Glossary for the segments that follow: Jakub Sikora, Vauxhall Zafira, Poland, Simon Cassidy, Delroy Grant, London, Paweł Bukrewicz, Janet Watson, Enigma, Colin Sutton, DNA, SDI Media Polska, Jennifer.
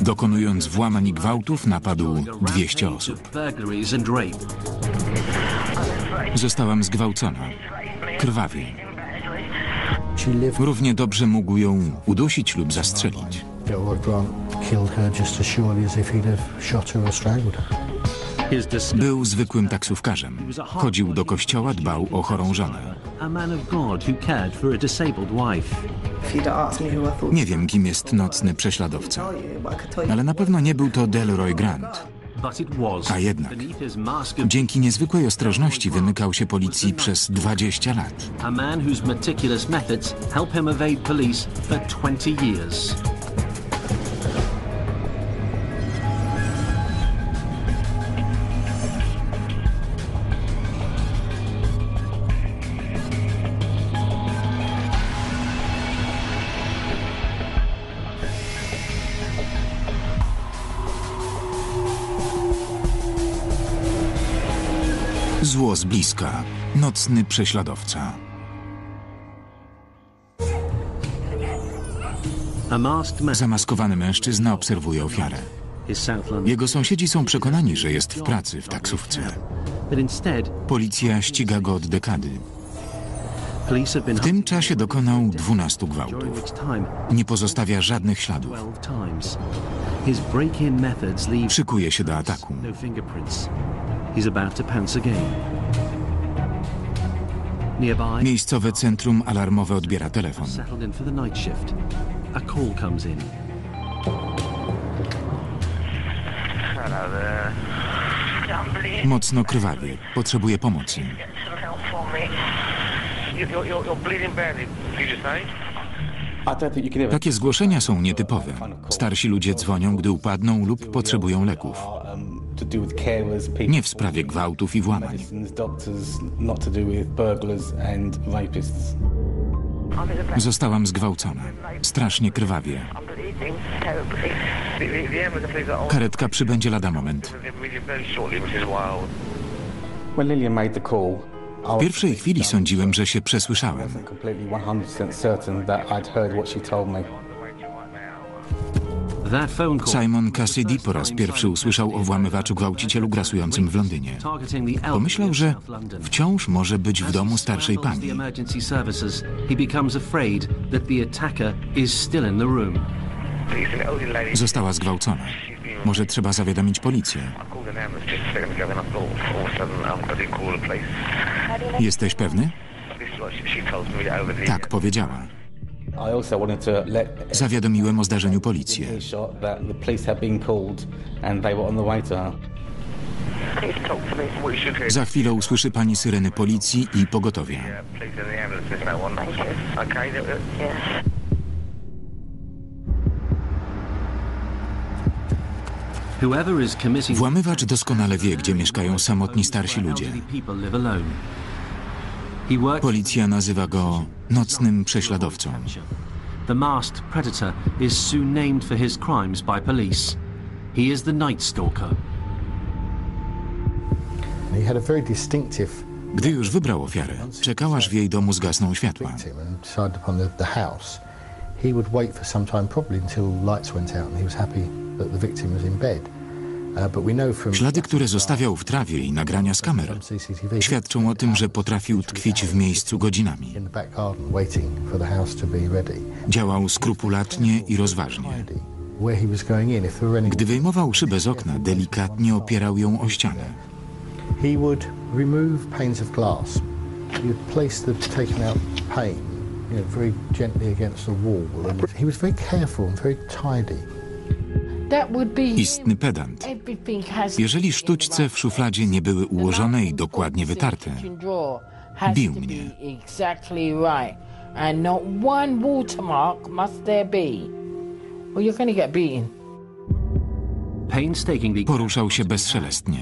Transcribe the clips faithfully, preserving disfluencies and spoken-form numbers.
Dokonując włamań i gwałtów, napadł dwieście osób. Zostałam zgwałcona. Krwawie. Równie dobrze mógł ją udusić lub zastrzelić. Był zwykłym taksówkarzem. Chodził do kościoła, dbał o chorą żonę. Nie wiem, kim jest nocny prześladowca, ale na pewno nie był to Delroy Grant. A jednak, dzięki niezwykłej ostrożności wymykał się policji przez dwadzieścia lat. Zło z bliska. Nocny prześladowca. Zamaskowany mężczyzna obserwuje ofiarę. Jego sąsiedzi są przekonani, że jest w pracy w taksówce. Policja ściga go od dekady. W tym czasie dokonał dwunastu gwałtów. Nie pozostawia żadnych śladów. Szykuje się do ataku. Miejscowe centrum alarmowe odbiera telefon. Mocno krwawie. Potrzebuje pomocy. Takie zgłoszenia są nietypowe. Starsi ludzie dzwonią, gdy upadną lub potrzebują leków. Nie w sprawie gwałtów i włamań. Zostałam zgwałcona. Strasznie krwawie. Karetka przybędzie lada moment. W pierwszej chwili sądziłem, że się przesłyszałem. Simon Cassidy po raz pierwszy usłyszał o włamywaczu gwałcicielu grasującym w Londynie. Pomyślał, że wciąż może być w domu starszej pani. Została zgwałcona. Może trzeba zawiadomić policję. Jesteś pewny? Tak, powiedziała. Zawiadomiłem o zdarzeniu policję. Za chwilę usłyszy pani syreny policji i pogotowia. Włamywacz doskonale wie, gdzie mieszkają samotni starsi ludzie. Policja nazywa go nocnym prześladowcą. Gdy już wybrał ofiarę, czekał, aż w jej domu zgasną światła. Ślady, które zostawiał w trawie i nagrania z kamer, świadczą o tym, że potrafił tkwić w miejscu godzinami. Działał skrupulatnie i rozważnie. Gdy wyjmował szybę z okna, delikatnie opierał ją o ścianę. Istny pedant. Jeżeli sztućce w szufladzie nie były ułożone i dokładnie wytarte, bił mnie. Poruszał się bezszelestnie.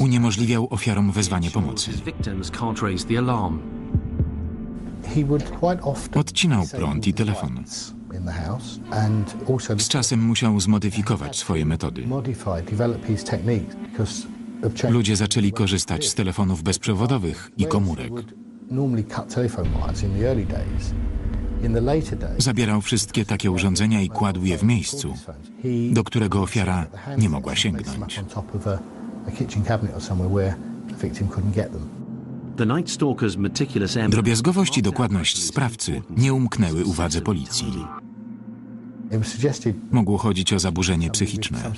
Uniemożliwiał ofiarom wezwanie pomocy. Odcinał prąd i telefon. Z czasem musiał zmodyfikować swoje metody. Ludzie zaczęli korzystać z telefonów bezprzewodowych i komórek. Zabierał wszystkie takie urządzenia i kładł je w miejscu, do którego ofiara nie mogła sięgnąć. Drobiazgowość i dokładność sprawcy nie umknęły uwadze policji. Mogło chodzić o zaburzenie psychiczne.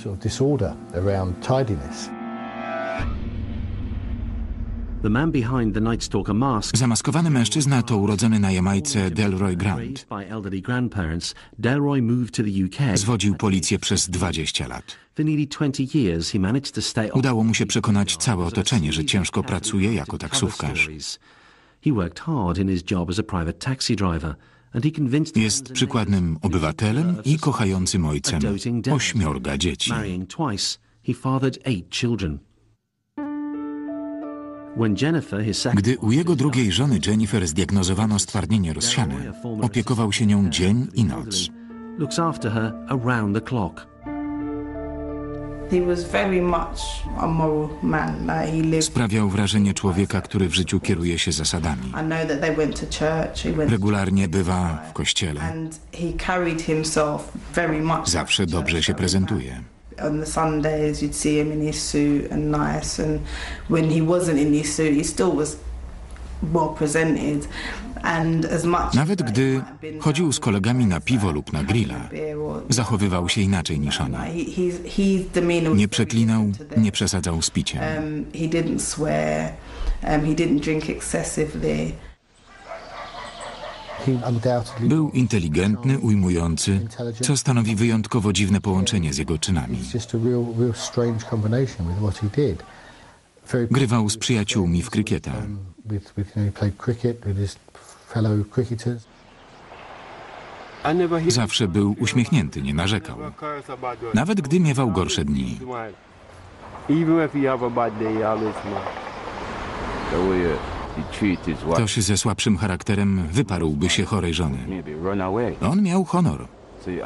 Zamaskowany mężczyzna to urodzony na Jamajce Delroy Grant. Zwodził policję przez dwadzieścia lat. Udało mu się przekonać całe otoczenie, że ciężko pracuje jako taksówkarz. Jest przykładnym obywatelem i kochającym ojcem ośmiorga dzieci. Gdy u jego drugiej żony Jennifer zdiagnozowano stwardnienie rozsiane, opiekował się nią dzień i noc. Sprawiał wrażenie człowieka, który w życiu kieruje się zasadami. Regularnie bywa w kościele. Zawsze dobrze się prezentuje. On the Sundays you'd see him in his suit and nice, and when he wasn't in his suit he still was well presented. And as much Nawet gdy chodził z kolegami na piwo lub na grilla, zachowywał się inaczej niż ona. Nie przeklinał, nie przesadzał z piciem. He didn't swear, he didn't drink excessively. Był inteligentny, ujmujący, co stanowi wyjątkowo dziwne połączenie z jego czynami. Grywał z przyjaciółmi w krykieta. Zawsze był uśmiechnięty, nie narzekał, nawet gdy miewał gorsze dni. Ktoś ze słabszym charakterem wyparłby się chorej żony. On miał honor.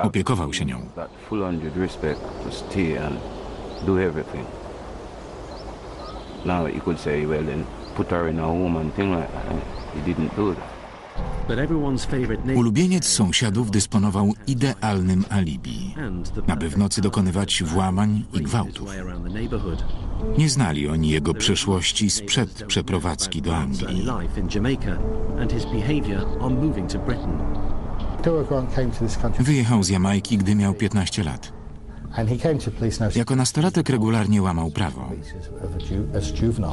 Opiekował się nią. Ulubieniec sąsiadów dysponował idealnym alibi. Aby w nocy dokonywać włamań i gwałtów. Nie znali oni jego przeszłości sprzed przeprowadzki do Anglii. Wyjechał z Jamajki, gdy miał piętnaście lat. Jako nastolatek regularnie łamał prawo.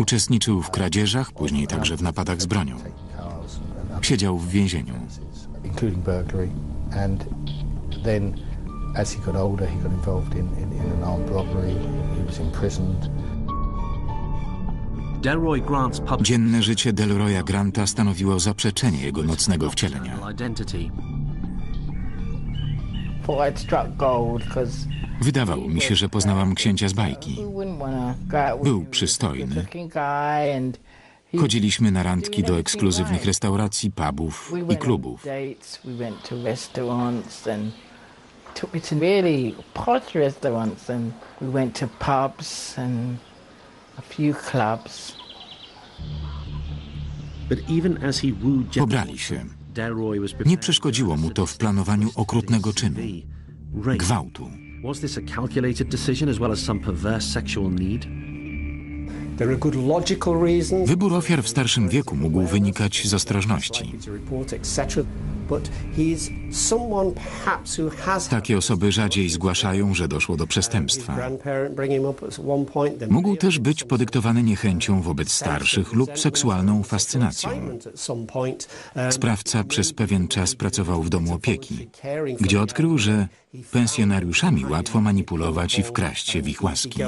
Uczestniczył w kradzieżach, później także w napadach z bronią. Siedział w więzieniu. Dzienne życie Delroya Granta stanowiło zaprzeczenie jego nocnego wcielenia. Wydawało mi się, że poznałam księcia z bajki. Był przystojny. Chodziliśmy na randki do ekskluzywnych restauracji, pubów i klubów. Pobrali się. Nie przeszkodziło mu to w planowaniu okrutnego czynu – gwałtu. Wybór ofiar w starszym wieku mógł wynikać z ostrożności. Takie osoby rzadziej zgłaszają, że doszło do przestępstwa. Mógł też być podyktowany niechęcią wobec starszych lub seksualną fascynacją. Sprawca przez pewien czas pracował w domu opieki, gdzie odkrył, że pensjonariuszami łatwo manipulować i wkraść się w ich łaski.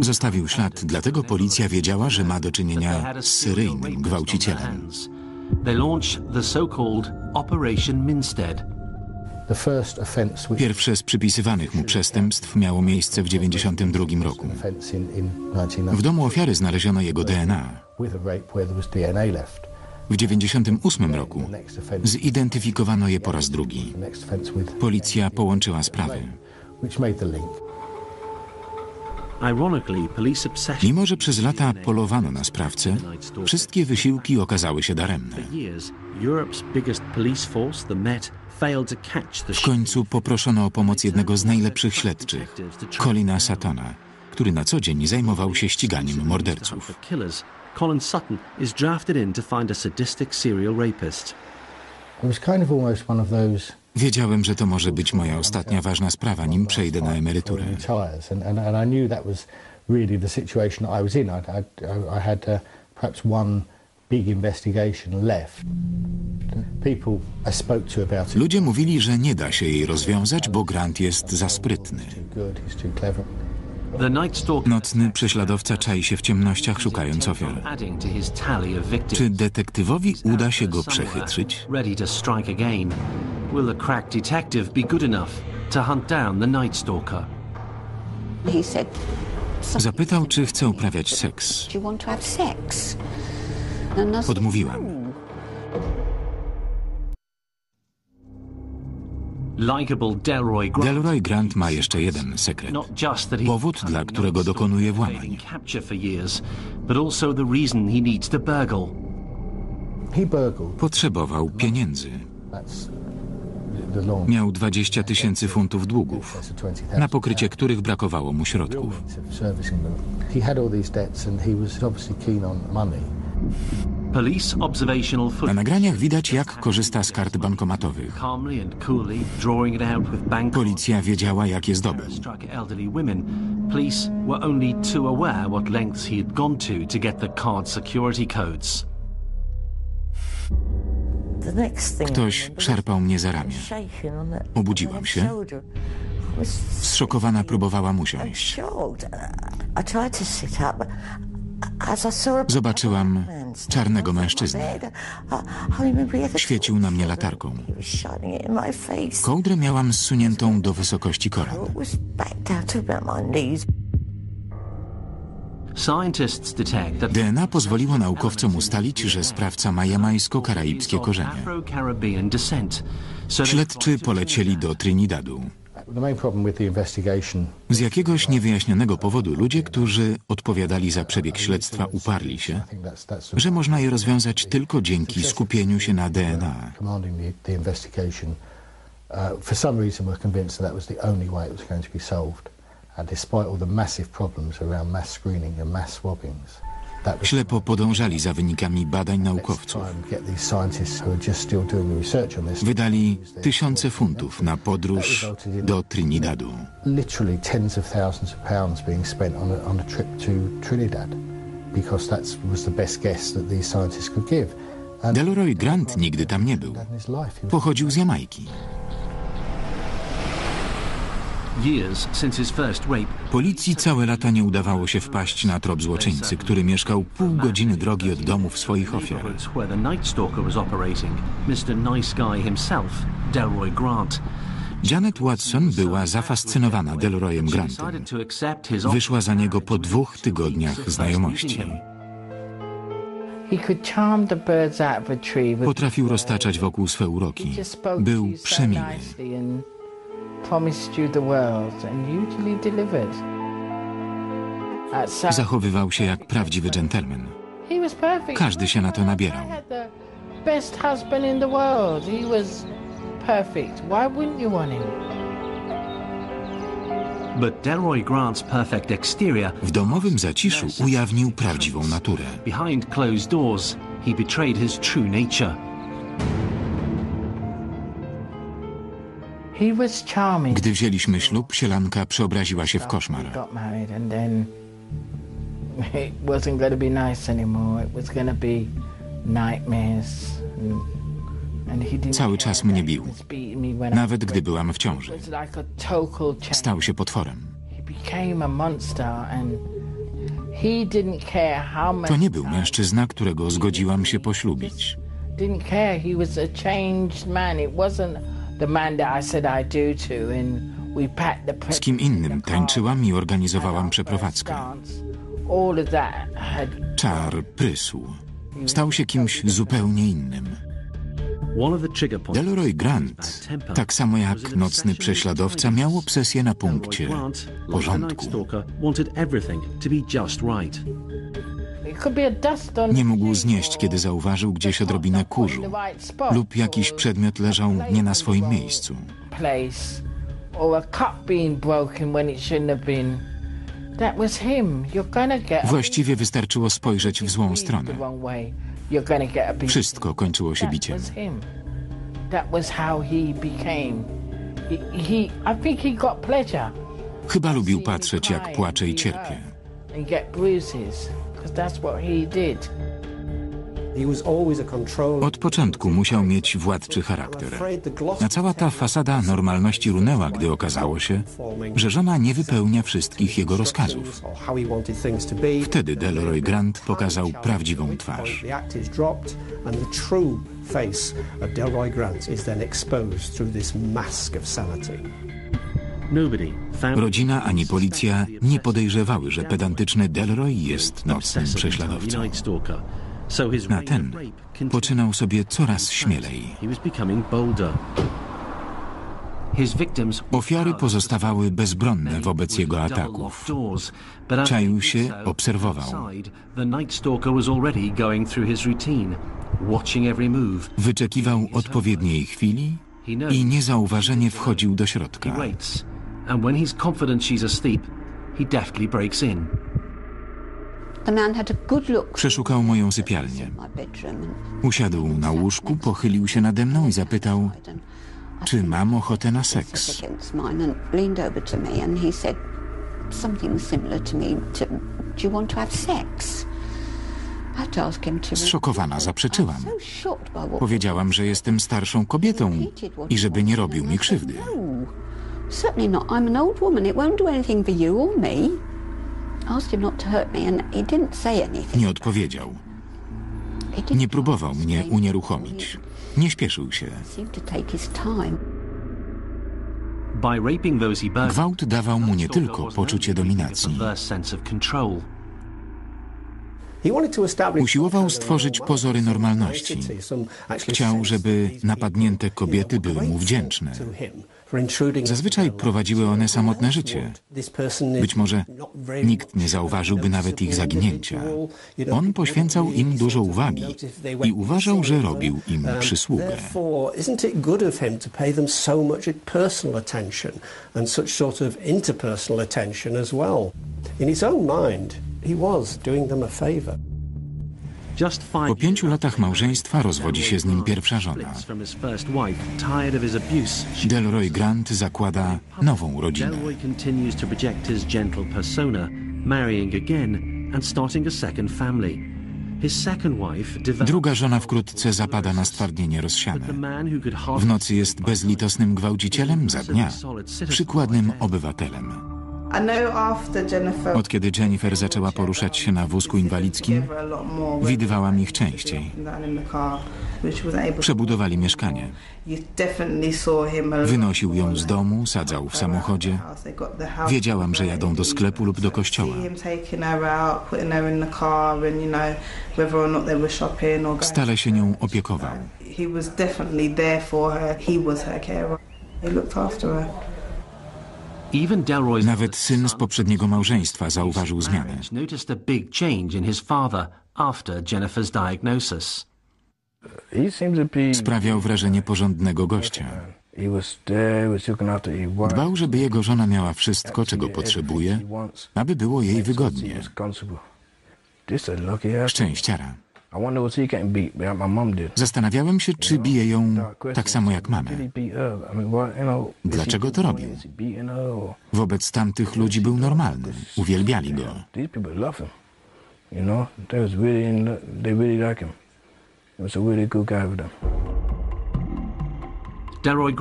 Zostawił ślad, dlatego policja wiedziała, że ma do czynienia z seryjnym gwałcicielem. Pierwsze z przypisywanych mu przestępstw miało miejsce w tysiąc dziewięćset dziewięćdziesiątym drugim roku. W domu ofiary znaleziono jego D N A. W tysiąc dziewięćset dziewięćdziesiątym ósmym roku zidentyfikowano je po raz drugi. Policja połączyła sprawy. Mimo że przez lata polowano na sprawcę, wszystkie wysiłki okazały się daremne. W końcu poproszono o pomoc jednego z najlepszych śledczych, Colina Suttona, który na co dzień zajmował się ściganiem morderców. Colin Sutton is drafted in to find a sadistic serial rapist. It was kind of almost one of those. Wiedziałem, że to może być moja ostatnia ważna sprawa, nim przejdę na emeryturę. And I knew that was really the situation that I was in. I had perhaps one big investigation left. People I spoke to about it. Ludzie mówili, że nie da się jej rozwiązać, bo Grant jest za sprytny. Nocny prześladowca czai się w ciemnościach, szukając ofiar. Czy detektywowi uda się go przechytrzyć? Zapytał, czy chce uprawiać seks. Odmówiłam. Delroy Grant ma jeszcze jeden sekret. Powód, dla którego dokonuje włamań. Potrzebował pieniędzy. Miał dwadzieścia tysięcy funtów długów, na pokrycie których brakowało mu środków. Na nagraniach widać, jak korzysta z kart bankomatowych. Policja wiedziała, jak je zdobył. Ktoś szarpał mnie za ramię. Obudziłam się. Zszokowana próbowałam usiąść. Zobaczyłam czarnego mężczyznę. Świecił na mnie latarką. Kołdrę miałam zsuniętą do wysokości kolan. D N A pozwoliło naukowcom ustalić, że sprawca ma jamańsko-karaibskie korzenie. Śledczy polecieli do Trinidadu. Z jakiegoś niewyjaśnionego powodu ludzie, którzy odpowiadali za przebieg śledztwa, uparli się, że można je rozwiązać tylko dzięki skupieniu się na D N A. Ślepo podążali za wynikami badań naukowców. Wydali tysiące funtów na podróż do Trinidadu. Delroy Grant nigdy tam nie był. Pochodził z Jamajki. Policji całe lata nie udawało się wpaść na trop złoczyńcy, który mieszkał pół godziny drogi od domów swoich ofiar. Janet Watson była zafascynowana Delroyem Grantem. Wyszła za niego po dwóch tygodniach znajomości. Potrafił roztaczać wokół swe uroki. Był przemiły. Zachowywał się jak prawdziwy dżentelmen. Każdy się na to nabierał. W domowym zaciszu ujawnił prawdziwą naturę. Gdy wzięliśmy ślub, sielanka przeobraziła się w koszmar. Cały czas mnie bił, nawet gdy byłam w ciąży. Stał się potworem. To nie był mężczyzna, którego zgodziłam się poślubić. Z kim innym tańczyłam i organizowałam przeprowadzkę. Czar prysł. Stał się kimś zupełnie innym. Delroy Grant, tak samo jak nocny prześladowca, miał obsesję na punkcie porządku. Nie mógł znieść, kiedy zauważył gdzieś odrobinę kurzu lub jakiś przedmiot leżał nie na swoim miejscu. Właściwie wystarczyło spojrzeć w złą stronę. Wszystko kończyło się biciem. Chyba lubił patrzeć, jak płacze i cierpie. Od początku musiał mieć władczy charakter. A cała ta fasada normalności runęła, gdy okazało się, że żona nie wypełnia wszystkich jego rozkazów. Wtedy Delroy Grant pokazał prawdziwą twarz. Rodzina ani policja nie podejrzewały, że pedantyczny Delroy jest nocnym prześladowcą. Na ten poczynał sobie coraz śmielej. Ofiary pozostawały bezbronne wobec jego ataków. Czaił się, obserwował. Wyczekiwał odpowiedniej chwili i niezauważenie wchodził do środka. Przeszukał moją sypialnię. Usiadł na łóżku, pochylił się nade mną i zapytał, czy mam ochotę na seks. Zszokowana zaprzeczyłam. Powiedziałam, że jestem starszą kobietą i żeby nie robił mi krzywdy. Nie odpowiedział. Nie próbował mnie unieruchomić. Nie śpieszył się. Gwałt dawał mu nie tylko poczucie dominacji. Usiłował stworzyć pozory normalności. Chciał, żeby napadnięte kobiety były mu wdzięczne. Zazwyczaj prowadziły one samotne życie. Być może nikt nie zauważyłby nawet ich zaginięcia. On poświęcał im dużo uwagi i uważał, że robił im przysługę. Po pięciu latach małżeństwa rozwodzi się z nim pierwsza żona. Delroy Grant zakłada nową rodzinę. Druga żona wkrótce zapada na stwardnienie rozsiane. W nocy jest bezlitosnym gwałcicielem, za dnia przykładnym obywatelem. Od kiedy Jennifer zaczęła poruszać się na wózku inwalidzkim, widywałam ich częściej. Przebudowali mieszkanie. Wynosił ją z domu, sadzał w samochodzie. Wiedziałam, że jadą do sklepu lub do kościoła. Stale się nią opiekował. Nawet syn z poprzedniego małżeństwa zauważył zmianę. Sprawiał wrażenie porządnego gościa. Dbał, żeby jego żona miała wszystko, czego potrzebuje, aby było jej wygodnie. Szczęściara. Zastanawiałem się, czy bije ją tak samo jak mamę. Dlaczego to robił? Wobec tamtych ludzi był normalny. Uwielbiali go.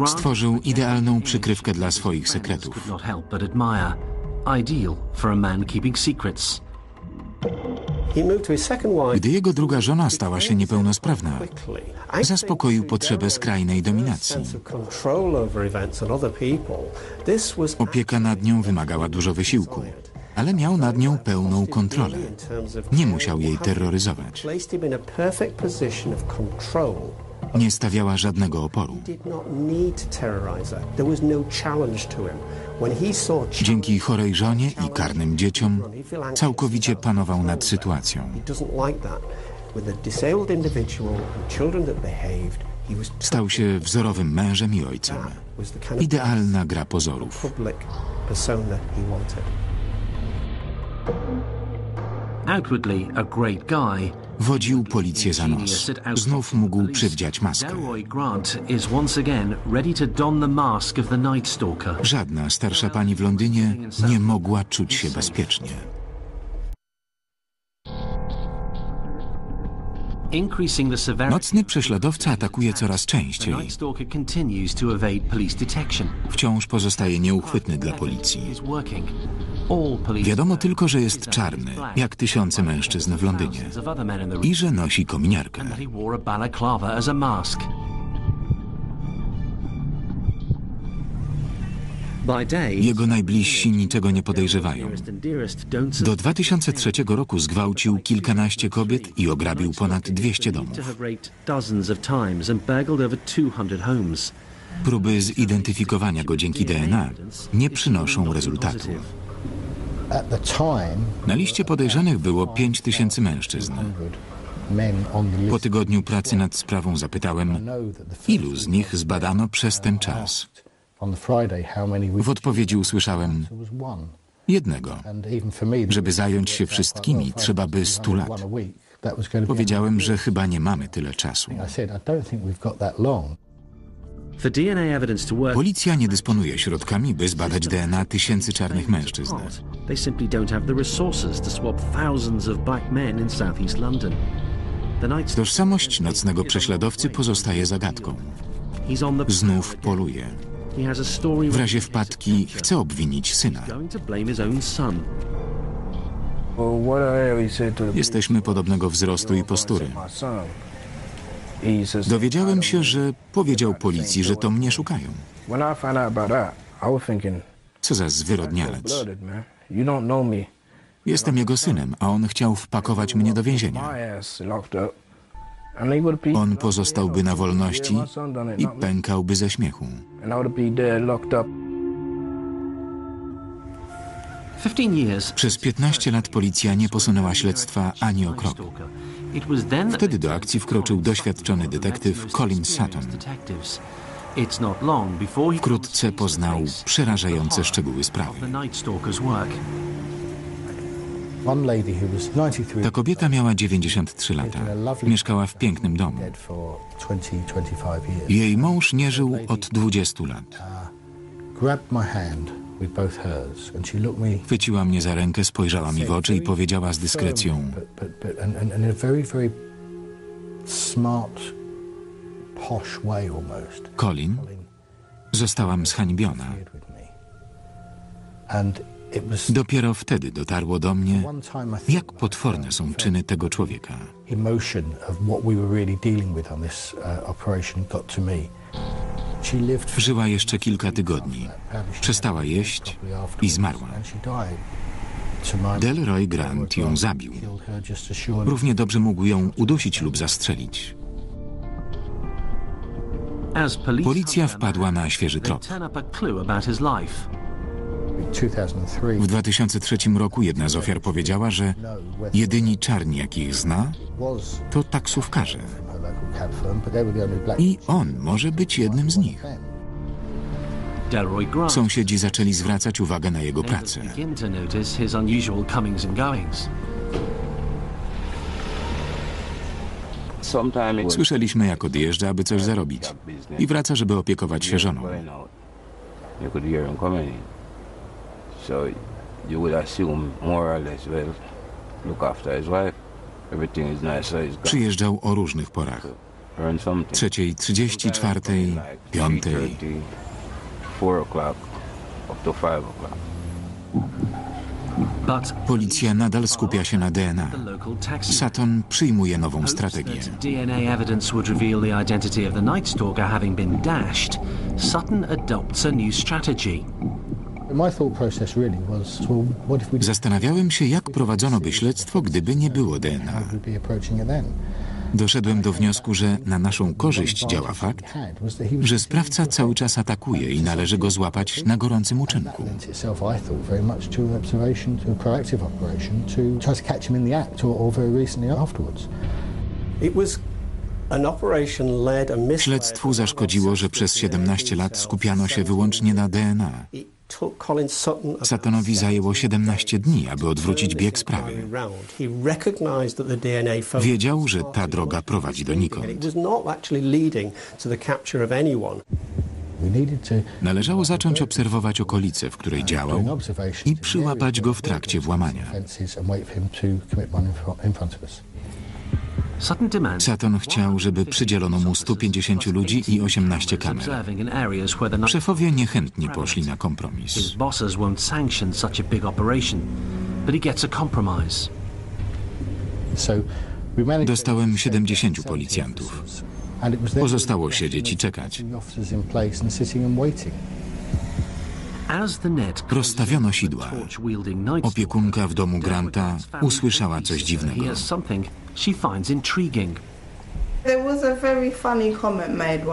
Stworzył idealną przykrywkę dla swoich sekretów. Gdy jego druga żona stała się niepełnosprawna, zaspokoił potrzebę skrajnej dominacji. Opieka nad nią wymagała dużo wysiłku, ale miał nad nią pełną kontrolę. Nie musiał jej terroryzować. Nie stawiała żadnego oporu. Dzięki chorej żonie i karnym dzieciom całkowicie panował nad sytuacją. Stał się wzorowym mężem i ojcem. Idealna gra pozorów. Wodził policję za nos. Znów mógł przywdziać maskę. Żadna starsza pani w Londynie nie mogła czuć się bezpiecznie. Nocny prześladowca atakuje coraz częściej. Wciąż pozostaje nieuchwytny dla policji. Wiadomo tylko, że jest czarny, jak tysiące mężczyzn w Londynie, i że nosi kominiarkę. Jego najbliżsi niczego nie podejrzewają. Do dwa tysiące trzeciego roku zgwałcił kilkanaście kobiet i ograbił ponad dwieście domów. Próby zidentyfikowania go dzięki D N A nie przynoszą rezultatu. Na liście podejrzanych było pięć tysięcy mężczyzn. Po tygodniu pracy nad sprawą zapytałem, ilu z nich zbadano przez ten czas. W odpowiedzi usłyszałem jednego. Żeby zająć się wszystkimi, trzeba by stu lat. Powiedziałem, że chyba nie mamy tyle czasu. Policja nie dysponuje środkami, by zbadać D N A tysięcy czarnych mężczyzn. Tożsamość nocnego prześladowcy pozostaje zagadką. Znów poluje. W razie wpadki chce obwinić syna. Jesteśmy podobnego wzrostu i postury. Dowiedziałem się, że powiedział policji, że to mnie szukają. Co za zwyrodnialec. Jestem jego synem, a on chciał wpakować mnie do więzienia. On pozostałby na wolności i pękałby ze śmiechu. Przez piętnaście lat policja nie posunęła śledztwa ani o krok. Wtedy do akcji wkroczył doświadczony detektyw Colin Sutton. Wkrótce poznał przerażające szczegóły sprawy. Ta kobieta miała dziewięćdziesiąt trzy lata. Mieszkała w pięknym domu. Jej mąż nie żył od dwudziestu lat. Chwyciła mnie za rękę, spojrzała mi w oczy i powiedziała z dyskrecją: Colin, zostałam zhańbiona. Dopiero wtedy dotarło do mnie, jak potworne są czyny tego człowieka. Żyła jeszcze kilka tygodni, przestała jeść i zmarła. Delroy Grant ją zabił. Równie dobrze mógł ją udusić lub zastrzelić. Policja wpadła na świeży trop. W dwa tysiące trzecim roku jedna z ofiar powiedziała, że jedyni czarni, jakich zna, to taksówkarze. I on może być jednym z nich. Sąsiedzi zaczęli zwracać uwagę na jego pracę. Słyszeliśmy, jak odjeżdża, aby coś zarobić, i wraca, żeby opiekować się żoną. Przyjeżdżał o różnych porach. Trzeciej, trzydzieści, czwartej, piątej. Policja nadal skupia się na D N A. Sutton przyjmuje nową strategię. Zastanawiałem się, jak prowadzono by śledztwo, gdyby nie było D N A. Doszedłem do wniosku, że na naszą korzyść działa fakt, że sprawca cały czas atakuje i należy go złapać na gorącym uczynku. Śledztwu zaszkodziło, że przez siedemnaście lat skupiano się wyłącznie na D N A. Suttonowi zajęło siedemnaście dni, aby odwrócić bieg sprawy. Wiedział, że ta droga prowadzi donikąd. Należało zacząć obserwować okolice, w której działał, i przyłapać go w trakcie włamania. Sutton chciał, żeby przydzielono mu stu pięćdziesięciu ludzi i osiemnaście kamer. Szefowie niechętnie poszli na kompromis. Dostałem siedemdziesięciu policjantów. Pozostało siedzieć i czekać. Rozstawiono sidła. Opiekunka w domu Granta usłyszała coś dziwnego.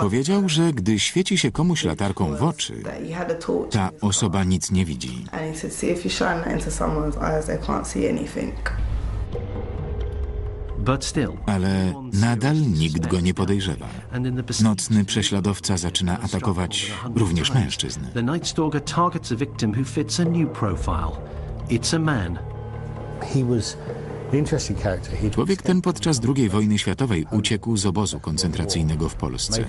Powiedział, że gdy świeci się komuś latarką w oczy, ta osoba nic nie widzi. Ale nadal nikt go nie podejrzewa. Nocny prześladowca zaczyna atakować również mężczyzn. Człowiek ten podczas drugiej wojny światowej uciekł z obozu koncentracyjnego w Polsce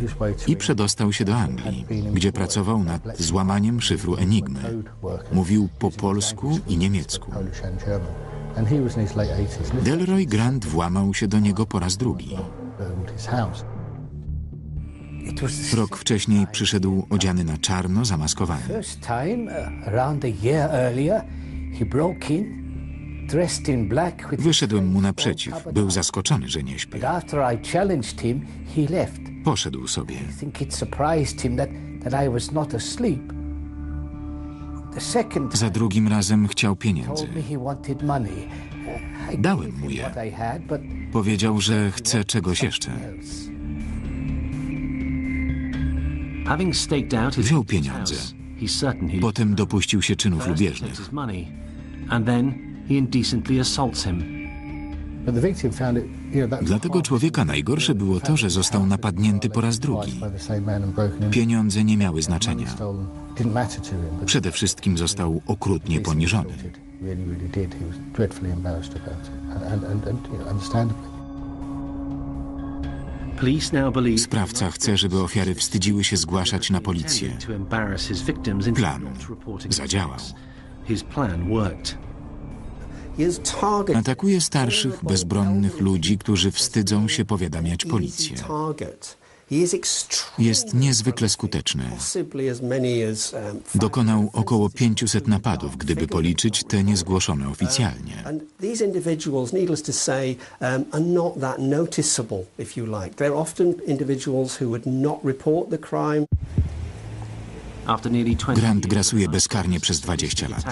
i przedostał się do Anglii, gdzie pracował nad złamaniem szyfru Enigmy. Mówił po polsku i niemiecku. Delroy Grant włamał się do niego po raz drugi. Rok wcześniej przyszedł odziany na czarno, zamaskowany. Wyszedłem mu naprzeciw. Był zaskoczony, że nie śpi. Poszedł sobie. Za drugim razem chciał pieniędzy. Dałem mu je. Powiedział, że chce czegoś jeszcze. Wziął pieniądze. Potem dopuścił się czynów lubieżnych. Dla tego człowieka najgorsze było to, że został napadnięty po raz drugi. Pieniądze nie miały znaczenia. Przede wszystkim został okrutnie poniżony. Sprawca chce, żeby ofiary wstydziły się zgłaszać na policję. Plan zadziałał. Atakuje starszych, bezbronnych ludzi, którzy wstydzą się powiadamiać policję. Jest niezwykle skuteczny. Dokonał około pięciuset napadów, gdyby policzyć te niezgłoszone oficjalnie. Grant grasuje bezkarnie przez dwadzieścia lat.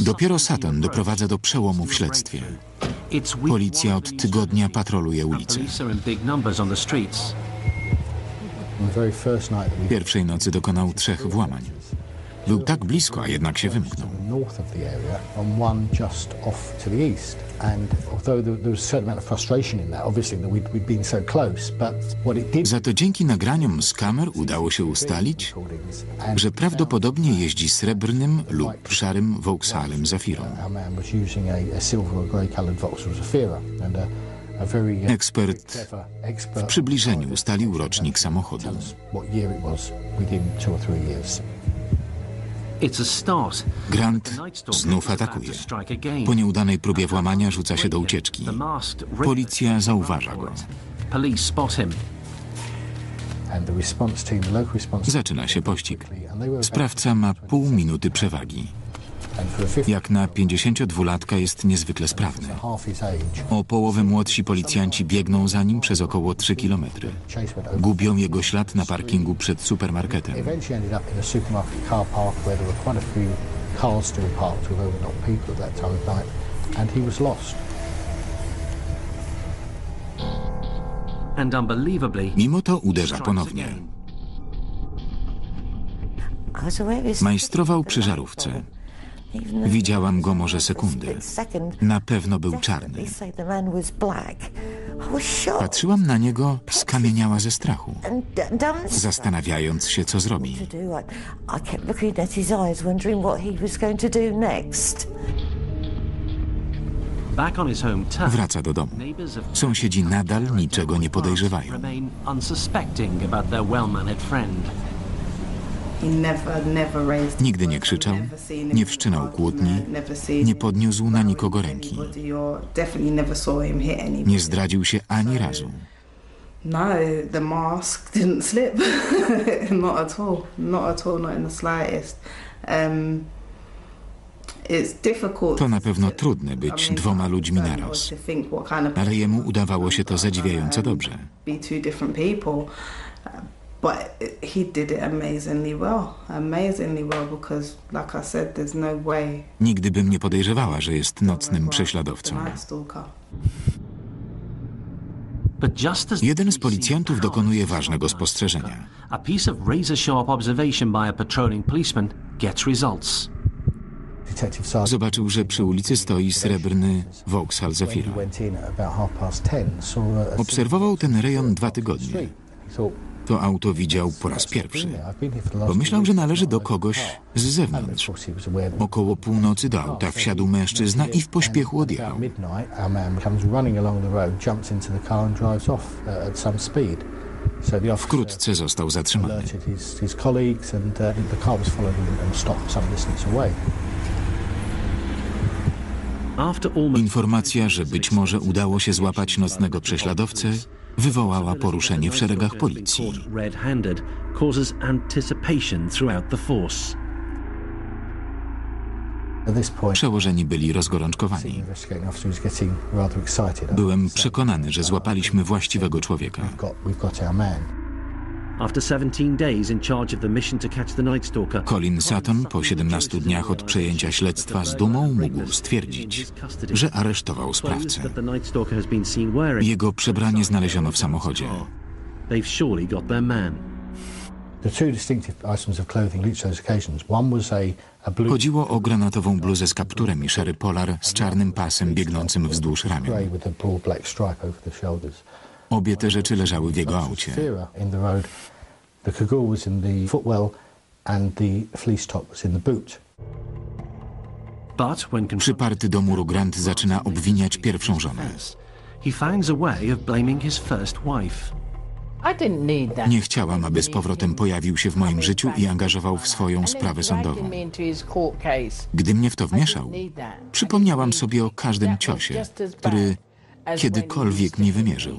Dopiero Sutton doprowadza do przełomu w śledztwie. Policja od tygodnia patroluje ulice. Pierwszej nocy dokonał trzech włamań. Był tak blisko, a jednak się wymknął. Za to dzięki nagraniom z kamer udało się ustalić, że prawdopodobnie jeździ srebrnym lub szarym Vauxhallem Zafirą. Ekspert w przybliżeniu ustalił rocznik samochodu. Grant znów atakuje. Po nieudanej próbie włamania rzuca się do ucieczki. Policja zauważa go. Zaczyna się pościg. Sprawca ma pół minuty przewagi. Jak na pięćdziesięciodwulatka jest niezwykle sprawny. O połowę młodsi policjanci biegną za nim przez około trzy kilometry. Gubią jego ślad na parkingu przed supermarketem. Mimo to uderza ponownie. Majstrował przy żarówce. Widziałam go może sekundy. Na pewno był czarny. Patrzyłam na niego, skamieniała ze strachu, zastanawiając się, co zrobi. Wraca do domu. Sąsiedzi nadal niczego nie podejrzewają. Nigdy nie krzyczał, nie wszczynał kłótni, nie podniósł na nikogo ręki. Nie zdradził się ani razu. To na pewno trudne być dwoma ludźmi naraz, ale jemu udawało się to zadziwiająco dobrze. But he did it amazingly well, amazingly well, because, like I said, there's no way. Nigdy bym nie podejrzewała, że jest nocnym prześladowcą. Jeden z policjantów dokonuje ważnego spostrzeżenia. A piece of razor-sharp observation by a patrolling policeman gets results. Zobaczył, że przy ulicy stoi srebrny Vauxhall Zafira. Obserwował ten rejon dwa tygodnie. To auto widział po raz pierwszy. Pomyślał, że należy do kogoś z zewnątrz. Około północy do auta wsiadł mężczyzna i w pośpiechu odjechał. Wkrótce został zatrzymany. Informacja, że być może udało się złapać nocnego prześladowcę, wywołała poruszenie w szeregach policji. Przełożeni byli rozgorączkowani. Byłem przekonany, że złapaliśmy właściwego człowieka. Colin Sutton po siedemnastu dniach od przejęcia śledztwa z dumą mógł stwierdzić, że aresztował sprawcę. Jego przebranie znaleziono w samochodzie. Chodziło o granatową bluzę z kapturem i szary polar z czarnym pasem biegnącym wzdłuż ramion. Obie te rzeczy leżały w jego aucie. Przyparty do muru Grant zaczyna obwiniać pierwszą żonę. Nie chciałam, aby z powrotem pojawił się w moim życiu i angażował w swoją sprawę sądową. Gdy mnie w to wmieszał, przypomniałam sobie o każdym ciosie, który kiedykolwiek mi wymierzył.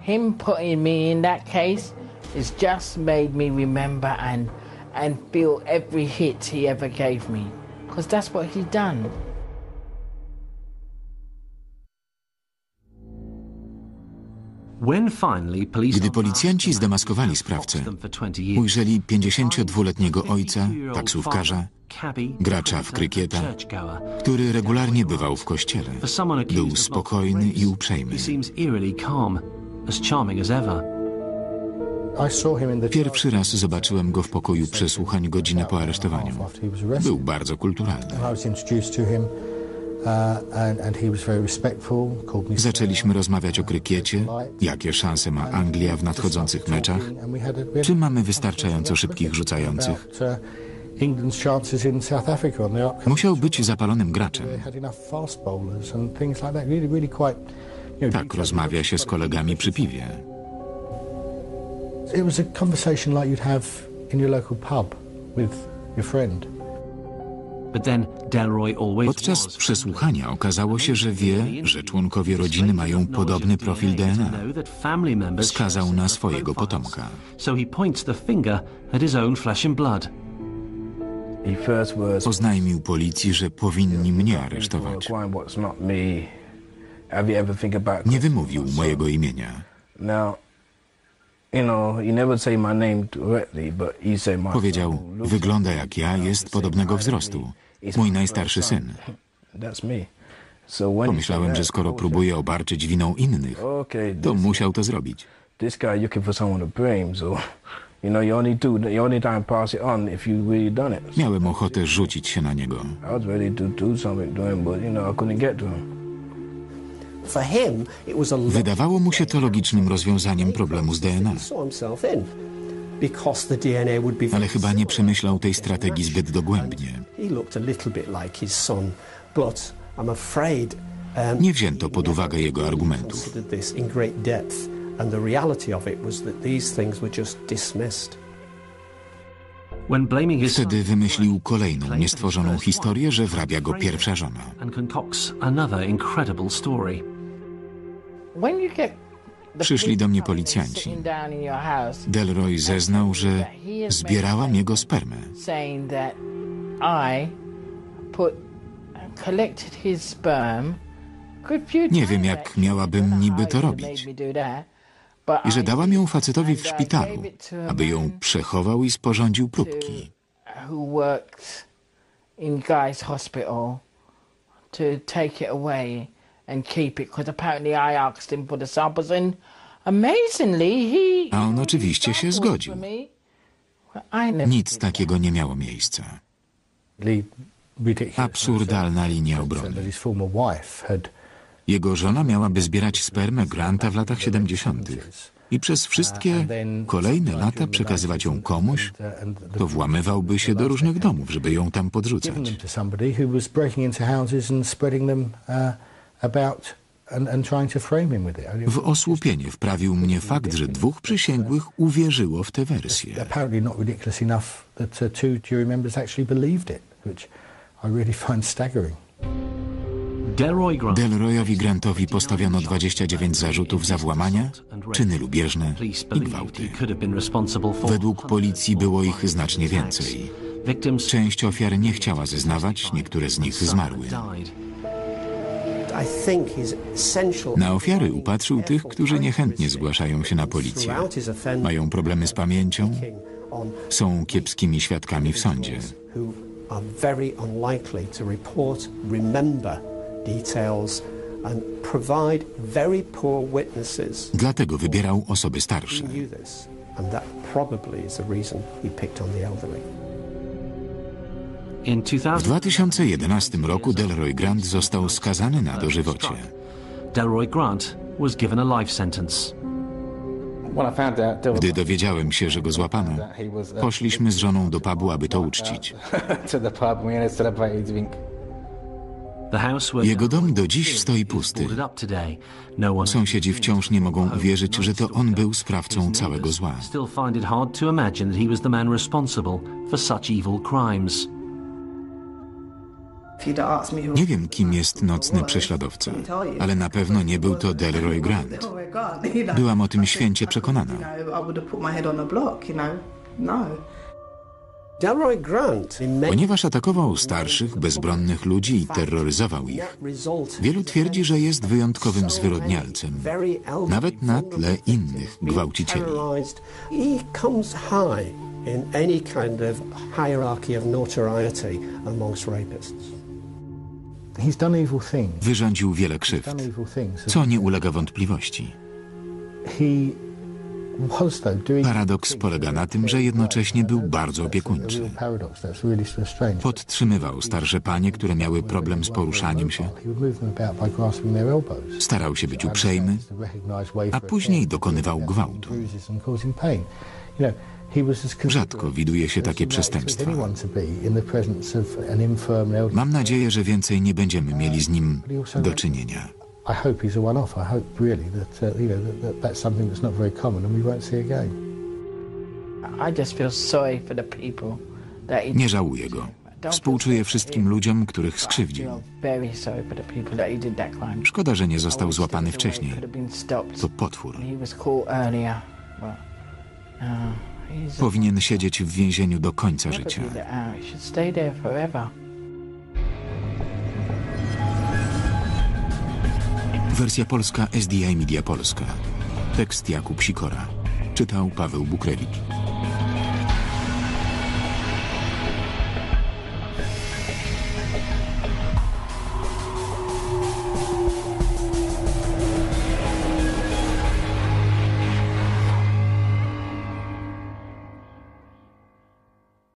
Him putting me in that case has just made me remember and and feel every hit he ever gave me, because that's what he done. Gdy policjanci zdemaskowali sprawcę, ujrzeli pięćdziesięciodwuletniego ojca, taksówkarza, gracza w krykieta, który regularnie bywał w kościele. Był spokojny i uprzejmy. Pierwszy raz zobaczyłem go w pokoju przesłuchań godzinę po aresztowaniu. Był bardzo kulturalny. Zaczęliśmy rozmawiać o krykiecie, jakie szanse ma Anglia w nadchodzących meczach, czy mamy wystarczająco szybkich rzucających. Musiał być zapalonym graczem. Tak rozmawia się z kolegami przy piwie. Podczas przesłuchania okazało się, że wie, że członkowie rodziny mają podobny profil D N A. Wskazał na swojego potomka. Oznajmił policji, że powinni mnie aresztować. Nie wymówił mojego imienia. Powiedział, wygląda jak ja, jest podobnego wzrostu. Mój najstarszy syn. Pomyślałem, że skoro próbuje obarczyć winą innych, to musiał to zrobić. this guy looking for someone to blame, so you know, you only do, you only time pass it on if you really done it. Miałem ochotę rzucić się na niego. I was ready to do something to him, but you know, I couldn't get to him. Wydawało mu się to logicznym rozwiązaniem problemu z D N A. Ale chyba nie przemyślał tej strategii zbyt dogłębnie. Nie wzięto pod uwagę jego argumentów. Wtedy wymyślił kolejną niestworzoną historię, że wrabia go pierwsza żona. Przyszli do mnie policjanci. Delroy zeznał, że zbierałam jego spermę. Nie wiem, jak miałabym niby to robić. I że dałam ją facetowi w szpitalu, aby ją przechował i sporządził próbki. A on oczywiście się zgodził. Nic takiego nie miało miejsca. Absurdalna linia obrony. Jego żona miałaby zbierać spermę Granta w latach siedemdziesiątych i przez wszystkie kolejne lata przekazywać ją komuś, kto włamywałby się do różnych domów, żeby ją tam podrzucać. W osłupienie wprawił mnie fakt, że dwóch przysięgłych uwierzyło w tę wersję. Delroyowi Grantowi postawiono dwadzieścia dziewięć zarzutów za włamania, czyny lubieżne i gwałty. Według policji było ich znacznie więcej. Część ofiar nie chciała zeznawać, niektóre z nich zmarły. Na ofiary upatrzył tych, którzy niechętnie zgłaszają się na policję. Mają problemy z pamięcią, są kiepskimi świadkami w sądzie. Dlatego wybierał osoby starsze. W dwa tysiące jedenastym roku Delroy Grant został skazany na dożywocie. Gdy dowiedziałem się, że go złapano, poszliśmy z żoną do pubu, aby to uczcić. Jego dom do dziś stoi pusty. Sąsiedzi wciąż nie mogą uwierzyć, że to on był sprawcą całego zła. Nie wiem, kim jest nocny prześladowca, ale na pewno nie był to Delroy Grant. Byłam o tym święcie przekonana. Ponieważ atakował starszych, bezbronnych ludzi i terroryzował ich, wielu twierdzi, że jest wyjątkowym zwyrodnialcem, nawet na tle innych gwałcicieli. Wyrządził wiele krzywd, co nie ulega wątpliwości. Paradoks polega na tym, że jednocześnie był bardzo opiekuńczy. Podtrzymywał starsze panie, które miały problem z poruszaniem się. Starał się być uprzejmy, a później dokonywał gwałtu. Rzadko widuje się takie przestępstwa. Mam nadzieję, że więcej nie będziemy mieli z nim do czynienia. Nie żałuję go. Współczuję wszystkim ludziom, których skrzywdził. Szkoda, że nie został złapany wcześniej. To potwór. Powinien siedzieć w więzieniu do końca życia. Wersja polska S D I Media Polska. Tekst Jakub Sikora. Czytał Paweł Bukrewicz.